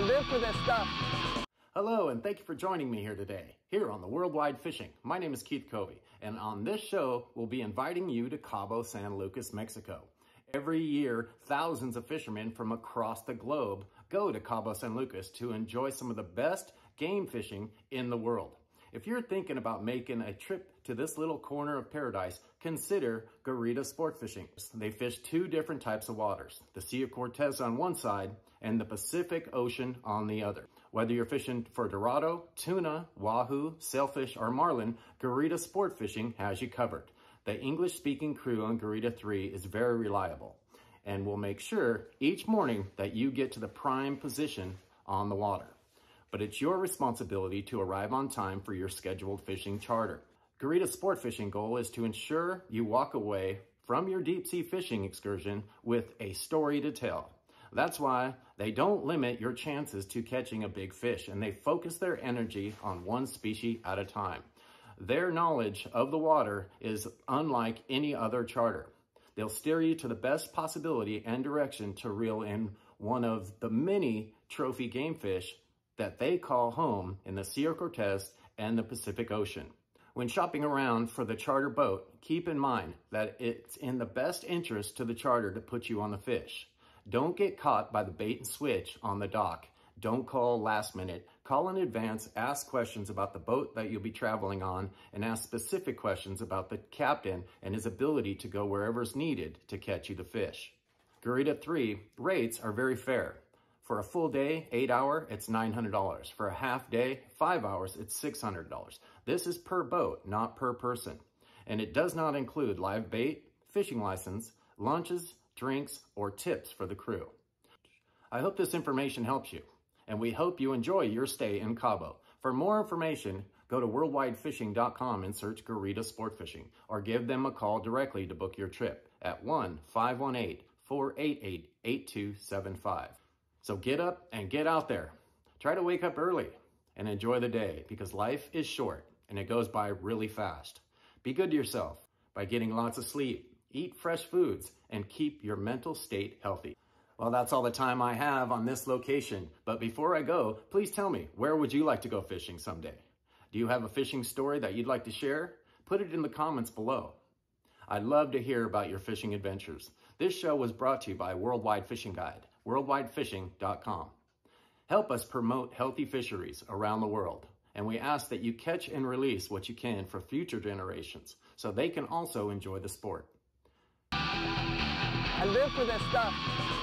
and live for this stuff. Hello, and thank you for joining me here today, here on the Worldwide Fishing. My name is Keith Covey, and on this show, we'll be inviting you to Cabo San Lucas, Mexico. Every year, thousands of fishermen from across the globe go to Cabo San Lucas to enjoy some of the best game fishing in the world. If you're thinking about making a trip to this little corner of paradise, consider Güerita Sportfishing. They fish two different types of waters, the Sea of Cortez on one side and the Pacific Ocean on the other. Whether you're fishing for Dorado, tuna, Wahoo, Sailfish, or Marlin, Güerita Sportfishing has you covered. The English-speaking crew on Güerita III is very reliable and will make sure each morning that you get to the prime position on the water. But it's your responsibility to arrive on time for your scheduled fishing charter. Güerita Sportfishing goal is to ensure you walk away from your deep sea fishing excursion with a story to tell. That's why they don't limit your chances to catching a big fish, and they focus their energy on one species at a time. Their knowledge of the water is unlike any other charter. They'll steer you to the best possibility and direction to reel in one of the many trophy game fish that they call home in the Sea of Cortez and the Pacific Ocean. When shopping around for the charter boat, keep in mind that it's in the best interest to the charter to put you on the fish. Don't get caught by the bait and switch on the dock. Don't call last minute. Call in advance, ask questions about the boat that you'll be traveling on, and ask specific questions about the captain and his ability to go wherever's needed to catch you the fish. Güerita III rates are very fair. For a full day, 8 hours, it's $900. For a half day, 5 hours, it's $600. This is per boat, not per person. And it does not include live bait, fishing license, lunches, drinks, or tips for the crew. I hope this information helps you, and we hope you enjoy your stay in Cabo. For more information, go to worldwidefishing.com and search Güerita Sportfishing, or give them a call directly to book your trip at 1-518-488-8275. So get up and get out there. Try to wake up early and enjoy the day, because life is short and it goes by really fast. Be good to yourself by getting lots of sleep, eat fresh foods, and keep your mental state healthy. Well, that's all the time I have on this location. But before I go, please tell me, where would you like to go fishing someday? Do you have a fishing story that you'd like to share? Put it in the comments below. I'd love to hear about your fishing adventures. This show was brought to you by Worldwide Fishing Guide, worldwidefishing.com. Help us promote healthy fisheries around the world, and we ask that you catch and release what you can for future generations so they can also enjoy the sport. I live for this stuff.